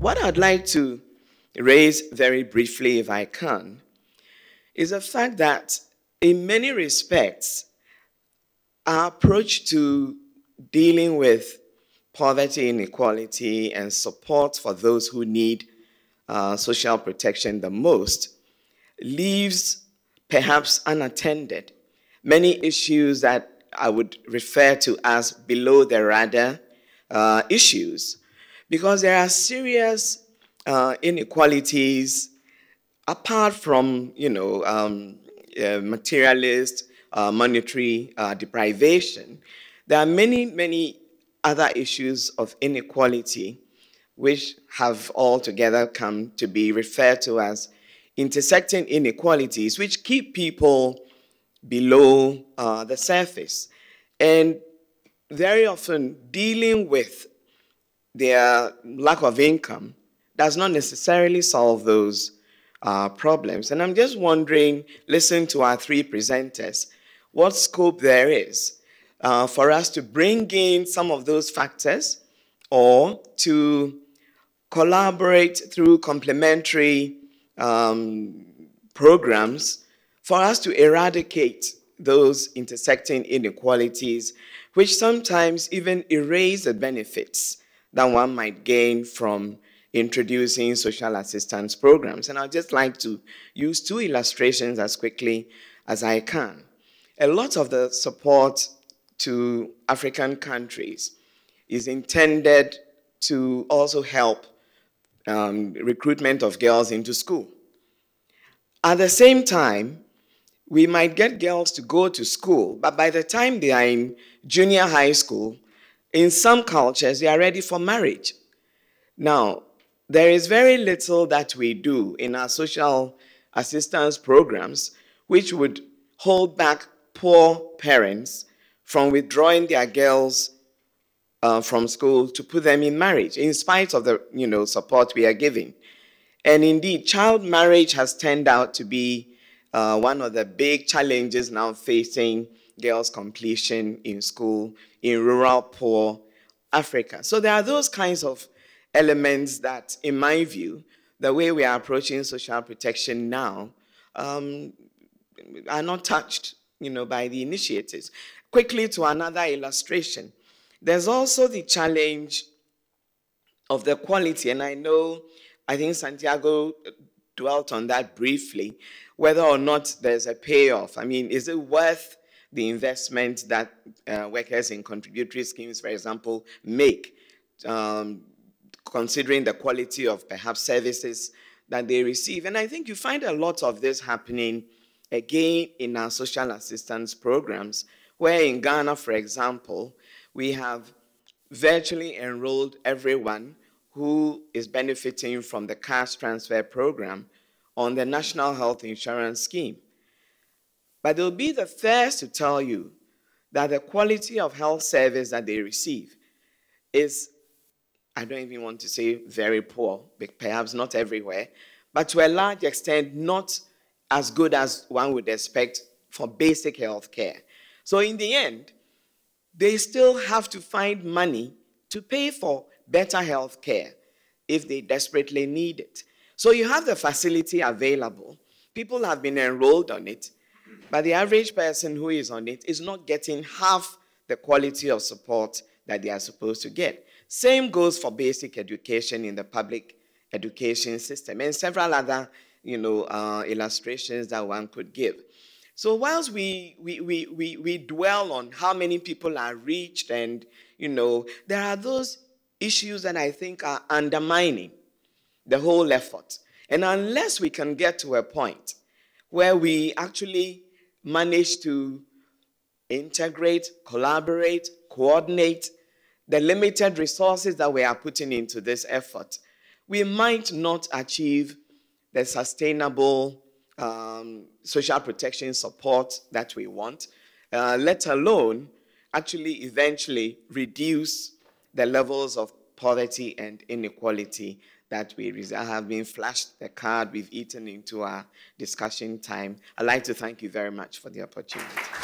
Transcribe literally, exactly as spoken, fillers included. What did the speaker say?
What I'd like to raise very briefly, if I can, is the fact that in many respects, our approach to dealing with poverty, inequality, and support for those who need uh, social protection the most leaves perhaps unattended many issues that I would refer to as below the radar uh, issues, because there are serious uh, inequalities apart from, you know, um, uh, materialist, uh, monetary uh, deprivation. There are many, many other issues of inequality which have altogether come to be referred to as intersecting inequalities, which keep people below uh, the surface. And very often dealing with their lack of income does not necessarily solve those uh, problems. And I'm just wondering, listen to our three presenters, what scope there is uh, for us to bring in some of those factors or to collaborate through complementary um, programs for us to eradicate those intersecting inequalities, which sometimes even erase the benefits that one might gain from introducing social assistance programs. And I'd just like to use two illustrations as quickly as I can. A lot of the support to African countries is intended to also help um, recruitment of girls into school. At the same time, we might get girls to go to school, but by the time they are in junior high school, in some cultures, they are ready for marriage. Now, there is very little that we do in our social assistance programs which would hold back poor parents from withdrawing their girls uh, from school to put them in marriage, in spite of the you know, support we are giving. And indeed, child marriage has turned out to be Uh, one of the big challenges now facing girls' completion in school in rural, poor Africa. So there are those kinds of elements that, in my view, the way we are approaching social protection now um, are not touched, you know, by the initiatives. Quickly to another illustration. There's also the challenge of the quality, and I know, I think Santiago dwelt on that briefly, whether or not there's a payoff. I mean, is it worth the investment that uh, workers in contributory schemes, for example, make, um, considering the quality of perhaps services that they receive? And I think you find a lot of this happening, again, in our social assistance programs, where in Ghana, for example, we have virtually enrolled everyone who is benefiting from the cash transfer program on the National Health Insurance Scheme. But they'll be the first to tell you that the quality of health service that they receive is, I don't even want to say very poor, but perhaps not everywhere, but to a large extent, not as good as one would expect for basic health care. So in the end, they still have to find money to pay for better health care if they desperately need it. So you have the facility available. People have been enrolled on it, but the average person who is on it is not getting half the quality of support that they are supposed to get. Same goes for basic education in the public education system and several other you know, uh, illustrations that one could give. So whilst we, we, we, we, we dwell on how many people are reached and you know, there are those issues that I think are undermining the whole effort. And unless we can get to a point where we actually manage to integrate, collaborate, coordinate the limited resources that we are putting into this effort, we might not achieve the sustainable um, social protection support that we want, uh, let alone actually eventually reduce the levels of poverty and inequality that we have been flashed the card we've eaten into our discussion time. I'd like to thank you very much for the opportunity.